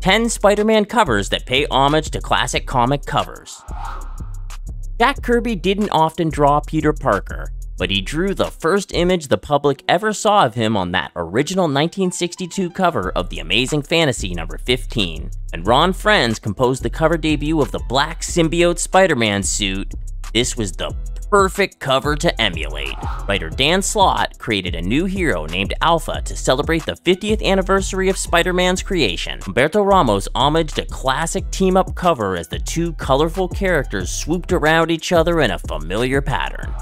10 Spider-Man covers that pay homage to classic comic covers. Jack Kirby didn't often draw Peter Parker, but he drew the first image the public ever saw of him on that original 1962 cover of The Amazing Fantasy number 15, and Ron Frenz composed the cover debut of the black symbiote Spider-Man suit. This was the perfect cover to emulate. Writer Dan Slott created a new hero named Alpha to celebrate the 50th anniversary of Spider-Man's creation. Humberto Ramos homaged a classic team-up cover as the two colorful characters swooped around each other in a familiar pattern.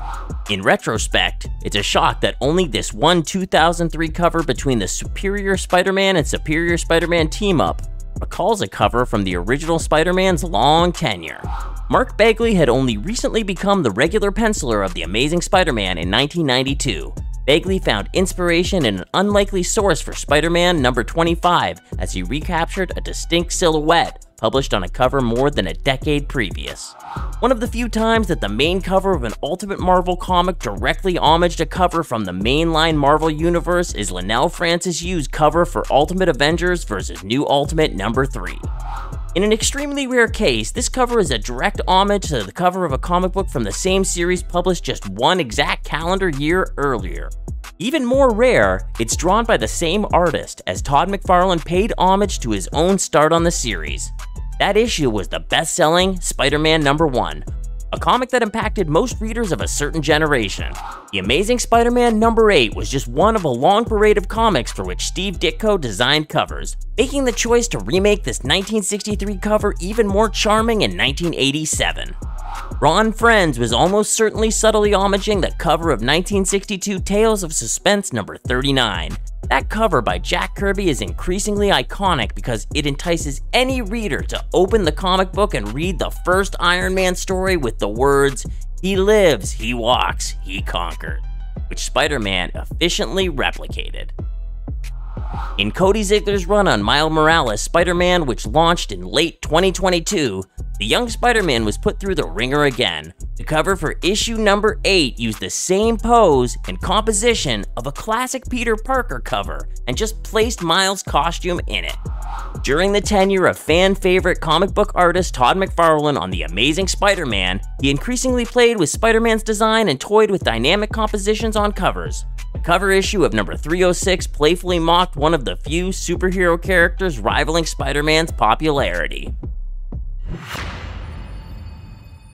In retrospect, it's a shock that only this one 2003 cover between the Superior Spider-Man and Superior Spider-Man team-up recalls a cover from the original Spider-Man's long tenure. Mark Bagley had only recently become the regular penciler of The Amazing Spider-Man in 1992. Bagley found inspiration in an unlikely source for Spider-Man number 25 as he recaptured a distinct silhouette published on a cover more than a decade previous. One of the few times that the main cover of an Ultimate Marvel comic directly homaged a cover from the mainline Marvel universe is Lanell Francis Yu's cover for Ultimate Avengers vs. New Ultimate number 3. In an extremely rare case, this cover is a direct homage to the cover of a comic book from the same series published just one exact calendar year earlier. Even more rare, it's drawn by the same artist, as Todd McFarlane paid homage to his own start on the series. That issue was the best-selling Spider-Man number 1, a comic that impacted most readers of a certain generation. The Amazing Spider-Man number 8 was just one of a long parade of comics for which Steve Ditko designed covers, making the choice to remake this 1963 cover even more charming in 1987. Ron Frenz was almost certainly subtly homaging the cover of 1962 Tales of Suspense number 39. That cover by Jack Kirby is increasingly iconic because it entices any reader to open the comic book and read the first Iron Man story with the words, "He lives, he walks, he conquered," which Spider-Man efficiently replicated. In Cody Ziegler's run on Miles Morales Spider-Man, which launched in late 2022, the young Spider-Man was put through the ringer again. The cover for issue number 8 used the same pose and composition of a classic Peter Parker cover and just placed Miles' costume in it. During the tenure of fan-favorite comic book artist Todd McFarlane on The Amazing Spider-Man, he increasingly played with Spider-Man's design and toyed with dynamic compositions on covers. The cover issue of number 306 playfully mocked one of the few superhero characters rivaling Spider-Man's popularity.